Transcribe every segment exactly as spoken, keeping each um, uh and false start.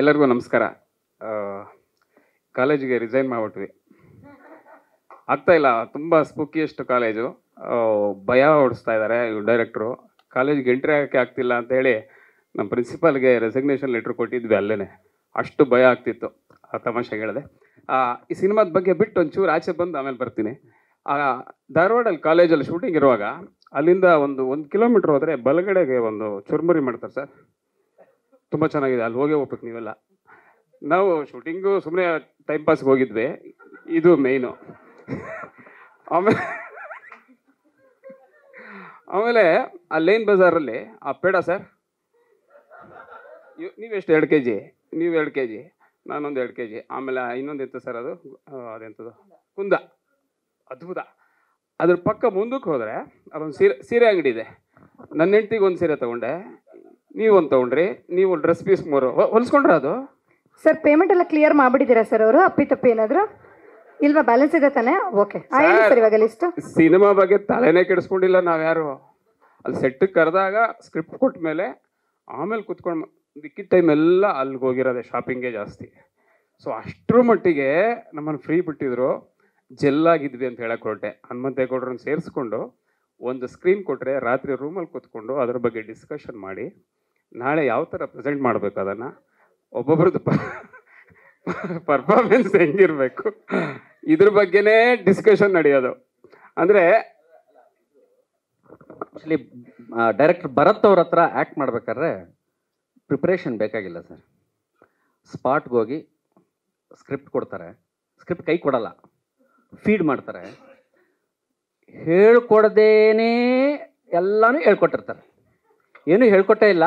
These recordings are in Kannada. ಎಲ್ಲರಿಗೂ ನಮಸ್ಕಾರ. ಕಾಲೇಜಿಗೆ ರಿಸೈನ್ ಮಾಡಿಬಿಟ್ವಿ, ಆಗ್ತಾಯಿಲ್ಲ, ತುಂಬ ಸ್ಪೂಕಿಯಷ್ಟು ಕಾಲೇಜು, ಭಯ ಓಡಿಸ್ತಾ ಇದ್ದಾರೆ ಡೈರೆಕ್ಟ್ರು. ಕಾಲೇಜಿಗೆ ಎಂಟ್ರಿ ಆಗೋಕ್ಕೆ ಆಗ್ತಿಲ್ಲ ಅಂತೇಳಿ ನಮ್ಮ ಪ್ರಿನ್ಸಿಪಾಲ್ಗೆ ರೆಸಿಗ್ನೇಷನ್ ಲೆಟ್ರ್ ಕೊಟ್ಟಿದ್ವಿ, ಅಲ್ಲೇ ಅಷ್ಟು ಭಯ ಆಗ್ತಿತ್ತು. ಆ ತಮಾಷೆಗೆ ಹೇಳಿದೆ. ಈ ಸಿನಿಮಾದ ಬಗ್ಗೆ ಬಿಟ್ಟು ಒಂಚೂರು ಆಚೆ ಬಂದು ಆಮೇಲೆ ಬರ್ತೀನಿ. ಧಾರವಾಡಲ್ಲಿ ಕಾಲೇಜಲ್ಲಿ ಶೂಟಿಂಗ್ ಇರುವಾಗ ಅಲ್ಲಿಂದ ಒಂದು ಒಂದು ಕಿಲೋಮೀಟ್ರ್ ಹೋದರೆ ಬಲಗಡೆಗೆ ಒಂದು ಚುರ್ಮುರಿ ಮಾಡ್ತಾರೆ ಸರ್, ತುಂಬ ಚೆನ್ನಾಗಿದೆ, ಅಲ್ಲಿ ಹೋಗೇ ಹೋಗ್ಬೇಕು ನೀವೆಲ್ಲ. ನಾವು ಶೂಟಿಂಗು ಸುಮ್ಮನೆ ಟೈಮ್ ಪಾಸ್ಗೆ ಹೋಗಿದ್ವಿ, ಇದು ಮೇಯ್ನು. ಆಮೇಲೆ ಆಮೇಲೆ ಆ ಲೈನ್ ಬಜಾರಲ್ಲಿ ಆ ಪೇಡ ಸರ್, ನೀವೆಷ್ಟು ಎರಡು ಕೆ ಜಿ ನೀವು ಎರಡು ಕೆ ಜಿ ನಾನೊಂದು ಎರಡು ಕೆ ಜಿ ಆಮೇಲೆ ಇನ್ನೊಂದು ಇತ್ತು ಸರ್, ಅದು ಅದೆಂಥದ್ದು ಕುಂದ, ಅದ್ಭುತ. ಅದ್ರ ಪಕ್ಕ ಮುಂದಕ್ಕೆ ಹೋದರೆ ಅದೊಂದು ಸೀರೆ ಸೀರೆ ಅಂಗಡಿ ಇದೆ. ನನ್ನ ಹೆಂಡ್ತಿಗೆ ಒಂದು ಸೀರೆ ತೊಗೊಂಡೆ, ನೀವೊಂದು ತೊಗೊಂಡ್ರಿ, ನೀವು ಡ್ರೆಸ್ ಪೀಸ್ ಮೂರು ಹೊಲಿಸ್ಕೊಂಡ್ರೆ ಅದು. ಸರ್ ಪೇಮೆಂಟ್ ಎಲ್ಲ ಕ್ಲಿಯರ್ ಮಾಡಿಬಿಟ್ಟಿದ್ದೀರಾ ಸರ್ ಅವರು? ಅಪ್ಪಿ ತಪ್ಪಿ ಏನಾದರೂ ಇಲ್ವಾ? ಬ್ಯಾಲೆನ್ಸ್ ಇದೆ ತಾನೇ? ಓಕೆ ಸರ್, ಇವಾಗ ಲಿಸ್ಟು. ಸಿನಿಮಾ ಬಗ್ಗೆ ತಲೆನೇ ಕೆಡಿಸ್ಕೊಂಡಿಲ್ಲ ನಾವ್ಯಾರು. ಅಲ್ಲಿ ಸೆಟ್ಟಿಗೆ ಕರೆದಾಗ ಸ್ಕ್ರಿಪ್ಟ್ ಕೊಟ್ಟ ಮೇಲೆ ಆಮೇಲೆ ಕುತ್ಕೊಂಡು ಮಿಕ್ಕಿದ ಟೈಮ್ ಎಲ್ಲ ಅಲ್ಲಿಗೆ ಹೋಗಿರೋದೆ, ಶಾಪಿಂಗೇ ಜಾಸ್ತಿ. ಸೊ ಅಷ್ಟರ ಮಟ್ಟಿಗೆ ನಮ್ಮನ್ನು ಫ್ರೀ ಬಿಟ್ಟಿದ್ರು, ಜೆಲ್ಲಾಗಿದ್ವಿ ಅಂತ ಹೇಳಕ್ಕೆ ಹೊರಟೆ. ಹನುಮಂತೇಗೌಡರನ್ನ ಸೇರಿಸ್ಕೊಂಡು ಒಂದು ಸ್ಕ್ರೀನ್ ಕೊಟ್ಟರೆ ರಾತ್ರಿ ರೂಮಲ್ಲಿ ಕೂತ್ಕೊಂಡು ಅದ್ರ ಬಗ್ಗೆ ಡಿಸ್ಕಷನ್ ಮಾಡಿ ನಾಳೆ ಯಾವ ಥರ ಪ್ರೆಸೆಂಟ್ ಮಾಡಬೇಕು, ಅದನ್ನು ಒಬ್ಬೊಬ್ರದ್ದು ಪರ್ಫಾರ್ಮೆನ್ಸ್ ಹೆಂಗಿರಬೇಕು ಇದ್ರ ಬಗ್ಗೆನೇ ಡಿಸ್ಕಷನ್ ನಡೆಯೋದು. ಅಂದರೆ ಆ್ಯಕ್ಚುಲಿ ಡೈರೆಕ್ಟರ್ ಭರತ್ ಅವ್ರ ಹತ್ರ ಆ್ಯಕ್ಟ್ ಮಾಡ್ಬೇಕಾದ್ರೆ ಪ್ರಿಪ್ರೇಷನ್ ಬೇಕಾಗಿಲ್ಲ ಸರ್. ಸ್ಪಾಟ್ಗೆ ಹೋಗಿ ಸ್ಕ್ರಿಪ್ಟ್ ಕೊಡ್ತಾರೆ, ಸ್ಕ್ರಿಪ್ಟ್ ಕೈ ಕೊಡಲ್ಲ, ಫೀಡ್ ಮಾಡ್ತಾರೆ, ಹೇಳ್ಕೊಡ್ದೇನೆ ಎಲ್ಲನೂ ಹೇಳ್ಕೊಟ್ಟಿರ್ತಾರೆ. ಏನೂ ಹೇಳ್ಕೊಟ್ಟೇ ಇಲ್ಲ,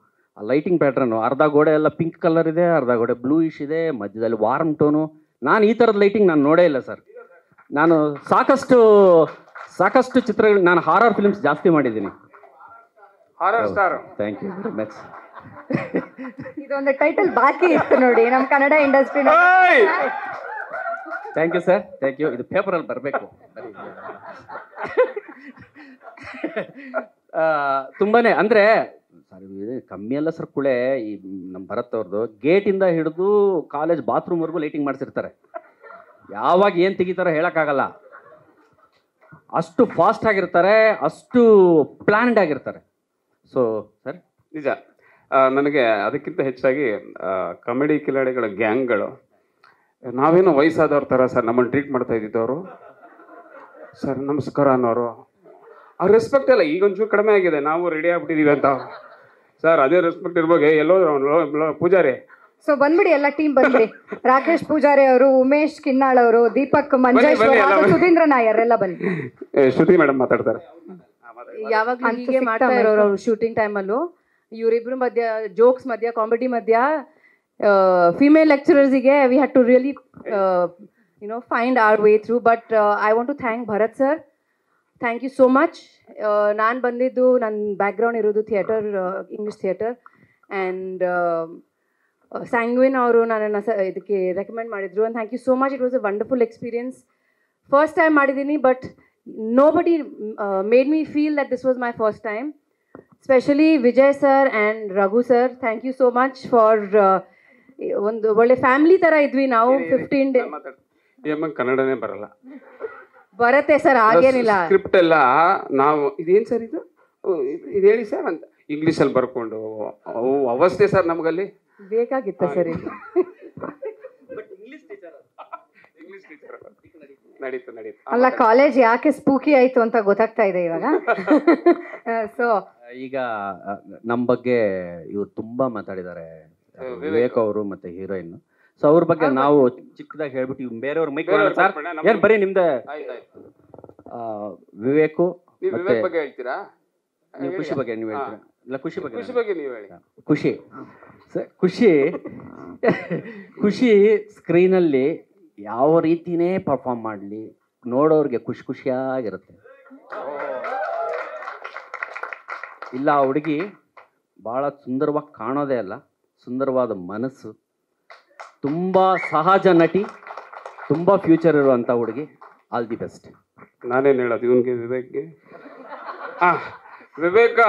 ಆ ಲೈಟಿಂಗ್ ಪ್ಯಾಟ್ರನ್ನು ಅರ್ಧ ಗೋಡೆ ಎಲ್ಲ ಪಿಂಕ್ ಕಲರ್ ಇದೆ, ಅರ್ಧ ಗೋಡೆ ಬ್ಲೂಯಿಶ್ ಇದೆ, ಮಧ್ಯದಲ್ಲಿ ವಾರ್ಮ್ ಟೋನು. ನಾನು ಈ ಥರದ ಲೈಟಿಂಗ್ ನಾನು ನೋಡೇ ಇಲ್ಲ ಸರ್. ನಾನು ಸಾಕಷ್ಟು ಸಾಕಷ್ಟು ಚಿತ್ರಗಳು, ನಾನು ಹಾರರ್ ಫಿಲ್ಮ್ಸ್ ಜಾಸ್ತಿ ಮಾಡಿದ್ದೀನಿ. Horror star, thank you very much. ಇದೊಂದು ಟೈಟಲ್ ಬಾಕಿ ಇತ್ತು ನೋಡಿ ನಮ್ಮ Kannada industry. Thank you sir, thank you. ಇದು ಪೇಪರಲ್ಲಿ ಬರಬೇಕು. ತುಂಬಾ ಅಂದರೆ ಕಮ್ಮಿ ಅಲ್ಲ ಸರ್ ಕುಳೆ. ಈ ನಮ್ಮ ಭರತ್ ಅವ್ರದ್ದು ಗೇಟಿಂದ ಹಿಡಿದು ಕಾಲೇಜ್ ಬಾತ್ರೂಮ್ವರೆಗೂ ಲೈಟಿಂಗ್ ಮಾಡಿಸಿರ್ತಾರೆ. ಯಾವಾಗ ಏನು ತೆಗಿತಾರೋ ಹೇಳೋಕ್ಕಾಗಲ್ಲ, ಅಷ್ಟು ಫಾಸ್ಟ್ ಆಗಿರ್ತಾರೆ, ಅಷ್ಟು ಪ್ಲ್ಯಾನ್ಡ್ ಆಗಿರ್ತಾರೆ. ಸೊ ಸರ್ ನಿಜ, ನನಗೆ ಅದಕ್ಕಿಂತ ಹೆಚ್ಚಾಗಿ ಕಾಮಿಡಿ ಕಿಲಾಡಿಗಳ ಗ್ಯಾಂಗ್ಗಳು, ನಾವೇನೋ ವಯಸ್ಸಾದವ್ರ ಥರ ಸರ್ ನಮ್ಮನ್ನು ಟ್ರೀಟ್ ಮಾಡ್ತಾ ಇದ್ದಿದ್ದವರು, ಸರ್ ನಮಸ್ಕಾರ ಅನ್ನೋರು, ಆ ರೆಸ್ಪೆಕ್ಟ್ ಎಲ್ಲ ಈಗ ಒಂಚೂರು ಕಡಿಮೆ ಆಗಿದೆ, ನಾವು ರೆಡಿ ಆಗಿಬಿಟ್ಟಿದ್ದೀವಿ ಅಂತ. ಸರ್ ಅದೇ ರೆಸ್ಪೆಕ್ಟ್ ಇರ್ಬೋದು ಎಲ್ಲೋ ಪೂಜಾರಿ. ಸೊ ಬಂದ್ಬಿಡಿ ಎಲ್ಲ ಟೀಮ್ ಬಂದ್ಬಿಡಿ, ರಾಕೇಶ್ ಪೂಜಾರಿ ಅವರು, ಉಮೇಶ್ ಕಿನ್ನಾಳ್ ಅವರು, ದೀಪಕ್ ಮಂಜೇಶ್ವರ, ಸುಧೀಂದ್ರ ನಾಯರ್ ಎಲ್ಲ ಬಂದ್ಬಿಡಿ. ಶ್ರುತಿ ಮೇಡಮ್ ಮಾತಾಡ್ತಾರೆ. ಯಾವಾಗಲೂ ಮಾಡ್ತಾ ಇರೋರು ಅವರು ಶೂಟಿಂಗ್ ಟೈಮಲ್ಲೂ, ಇವರಿಬ್ರು ಮಧ್ಯ ಜೋಕ್ಸ್ ಮಧ್ಯ ಕಾಮಿಡಿ ಮಧ್ಯ ಫೀಮೇಲ್ ಲೆಕ್ಚರರ್ಸಿಗೆ we had to really you know find our way through. But I want to thank Bharat sir, thank you so much. ನಾನು ಬಂದಿದ್ದು, ನನ್ನ ಬ್ಯಾಕ್ಗ್ರೌಂಡ್ ಇರೋದು ಥಿಯೇಟರ್, ಇಂಗ್ಲೀಷ್ ಥಿಯೇಟರ್. ಆ್ಯಂಡ್ ಸ್ಯಾಂಗ್ವಿನ್ ಅವರು ನನ್ನನ್ನು ಸ ಇದಕ್ಕೆ ರೆಕಮೆಂಡ್ ಮಾಡಿದರು. And thank you so much, it was a wonderful experience. First time ಮಾಡಿದ್ದೀನಿ, but nobody made me feel that this was my first time. Specially Vijay sir and Raghu sir, thank you so much for ಒಂದು ಒಳ್ಳೆ ಫ್ಯಾಮಿಲಿ ಥರ ಇದ್ವಿ ನಾವು. ಫಿಫ್ಟೀನ್ ಡೇ ಕನ್ನಡನೇ ಬರಲ್ಲ ಬರತ್ತೆ ಸರ್, ಹಾಗೇನಿಲ್ಲ. ಸ್ಕ್ರಿಪ್ಟ್ ಎಲ್ಲ ನಾವು ಇದೇನು ಸರ್ ಇದು ಇದು ಹೇಳಿ ಸರ್ ಅಂತ ಇಂಗ್ಲೀಷಲ್ಲಿ ಬರ್ಕೊಂಡು ಅವಸ್ಥೆ ಸರ್ ನಮಗಲ್ಲಿ ಬೇಕಾಗಿತ್ತ ಸರ್. ಅಲ್ಲ ಕಾಲೇಜ್ ಯಾಕೆ ಸ್ಪೂಕಿ ಆಯಿತು ಅಂತ ಗೊತ್ತಾಗ್ತಾ ಇದೆ ಇವಾಗ. ಸೊ ಈಗ ನಮ್ಮ ಬಗ್ಗೆ ಇವ್ರು ತುಂಬ ಮಾತಾಡಿದ್ದಾರೆ, ವಿವೇಕ್ ಅವರು ಮತ್ತೆ ಹೀರೋಯಿನ್. ಸೊ ಅವ್ರ ಬಗ್ಗೆ ನಾವು ಚಿಕ್ಕದಾಗಿ ಹೇಳ್ಬಿಟ್ಟು ಇವ್ ಬೇರೆಯವ್ರ ಮೈಕ್ ಸರ್ ಏನು ಬರೀ ನಿಮ್ದೆ. ವಿವೇಕು, ನೀವು ಖುಷಿ ಬಗ್ಗೆ ನೀವು ಹೇಳ್ತೀರಾ? ಖುಷಿ ಬಗ್ಗೆ ಖುಷಿ ಬಗ್ಗೆ ನೀವು ಹೇಳಿ. ಖುಷಿ ಖುಷಿ ಖುಷಿ ಸ್ಕ್ರೀನಲ್ಲಿ ಯಾವ ರೀತಿನೇ ಪರ್ಫಾರ್ಮ್ ಮಾಡಲಿ ನೋಡೋರಿಗೆ ಖುಷಿ ಖುಷಿಯಾಗಿರುತ್ತೆ. ಇಲ್ಲ ಆ ಹುಡುಗಿ ಭಾಳ ಸುಂದರವಾಗಿ ಕಾಣೋದೇ ಅಲ್ಲ, ಸುಂದರವಾದ ಮನಸ್ಸು, ತುಂಬ ಸಹಜ ನಟಿ, ತುಂಬ ಫ್ಯೂಚರ್ ಇರುವಂಥ ಹುಡುಗಿ. All the best. ನಾನೇನು ಹೇಳೋದು ಇವನಿಗೆ, ವಿವೇಕ್ಗೆ? ಹಾಂ, ವಿವೇಕ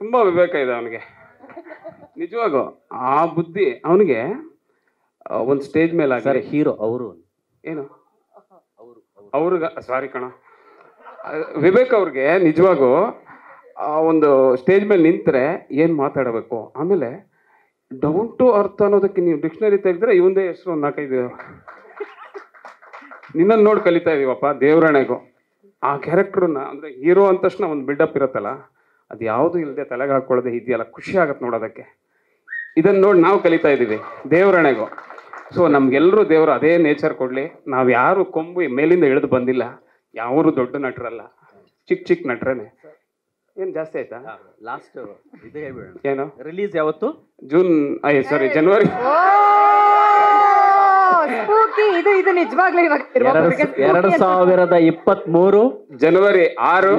ತುಂಬ ವಿವೇಕ ಇದೆ ಅವನಿಗೆ, ನಿಜವಾಗೂ. ಆ ಬುದ್ಧಿ ಅವನಿಗೆ ಒಂದು ಸ್ಟೇಜ್ ಮೇಲೆ ಆಗಿ ಹೀರೋ ಅವರು ಏನು ಅವರು ಅವ್ರಿಗೆ ಸಾರಿ ಕಣ ವಿವೇಕ್ ಅವ್ರಿಗೆ ನಿಜವಾಗೂ ಒಂದು ಸ್ಟೇಜ್ ಮೇಲೆ ನಿಂತರೆ ಏನು ಮಾತಾಡಬೇಕು, ಆಮೇಲೆ ಡೌನ್ ಟು ಅರ್ತ್ ಅನ್ನೋದಕ್ಕೆ ನೀವು ಡಿಕ್ಷನರಿ ತೆಗೆದ್ರೆ ಇವಂದೇ ಹೆಸರು ಒಂದು ನಾಲ್ಕೈದು. ನಿನ್ನನ್ನು ನೋಡಿ ಕಲಿತಾ ಇದೀವಪ್ಪ ದೇವರಾಣೆಗೂ. ಆ ಕ್ಯಾರೆಕ್ಟ್ರನ್ನ ಅಂದರೆ ಹೀರೋ ಅಂದ ತಕ್ಷಣ ಒಂದು ಬಿಲ್ಡಪ್ ಇರುತ್ತಲ್ಲ, ಅದು ಯಾವುದು ಇಲ್ಲದೆ ತಲೆಗೆ ಹಾಕೊಳ್ಳೋದೇ ಇದೆಯಲ್ಲ, ಖುಷಿ ಆಗುತ್ತೆ ನೋಡೋದಕ್ಕೆ. ಇದನ್ನು ನೋಡಿ ನಾವು ಕಲಿತಾ ಇದ್ದೀವಿ ದೇವರಾಣೆಗೂ. ಸೊ ನಮಗೆಲ್ಲರೂ ದೇವರು ಅದೇ ನೇಚರ್ ಕೊಡಲಿ. ನಾವು ಯಾರು ಕೊಂಬು ಮೇಲಿಂದ ಇಳಿದು ಬಂದಿಲ್ಲ, ಯಾರು ದೊಡ್ಡ ನಟರಲ್ಲ, ಚಿಕ್ಕ ಚಿಕ್ಕ ನಟರೇನೆ. ಏನು ಜಾಸ್ತಿ ಆಯ್ತಾ? ಲಾಸ್ಟ್ ಏನು ರಿಲೀಸ್ ಯಾವತ್ತು? ಜೂನ್ ಅಯ್ಯ ಸಾರಿ ಜನವರಿ. ಎರಡು ಸಾವಿರದ ಇಪ್ಪತ್ತ್ ಮೂರು ಜನವರಿ ಆರು.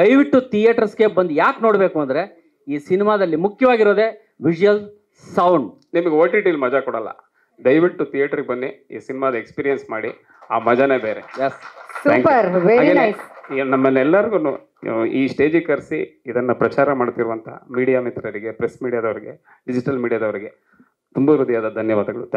ದಯವಿಟ್ಟು ಥಿಯೇಟರ್ಸ್ಗೆ ಬಂದು ಯಾಕೆ ನೋಡಬೇಕು ಅಂದರೆ, ಈ ಸಿನಿಮಾದಲ್ಲಿ ಮುಖ್ಯವಾಗಿರೋದೇ ವಿಜುವಲ್, ಸೌಂಡ್. ನಿಮಗೆ ಓ ಟಿ ಟಿಲಿ ಮಜಾ ಕೊಡಲ್ಲ. ದಯವಿಟ್ಟು ಥಿಯೇಟರ್ಗೆ ಬನ್ನಿ, ಈ ಸಿನಿಮಾದ ಎಕ್ಸ್ಪೀರಿಯನ್ಸ್ ಮಾಡಿ, ಆ ಮಜಾನೇ ಬೇರೆ. ನಮ್ಮನ್ನೆಲ್ಲರಿಗೂ ಈ ಸ್ಟೇಜಿಗೆ ಕರೆಸಿ ಇದನ್ನು ಪ್ರಚಾರ ಮಾಡ್ತಿರುವಂಥ ಮೀಡಿಯಾ ಮಿತ್ರರಿಗೆ, ಪ್ರೆಸ್ ಮೀಡಿಯಾದವರಿಗೆ, ಡಿಜಿಟಲ್ ಮೀಡಿಯಾದವರಿಗೆ ತುಂಬ ಹೃದಯದ ಧನ್ಯವಾದಗಳು. Thank you.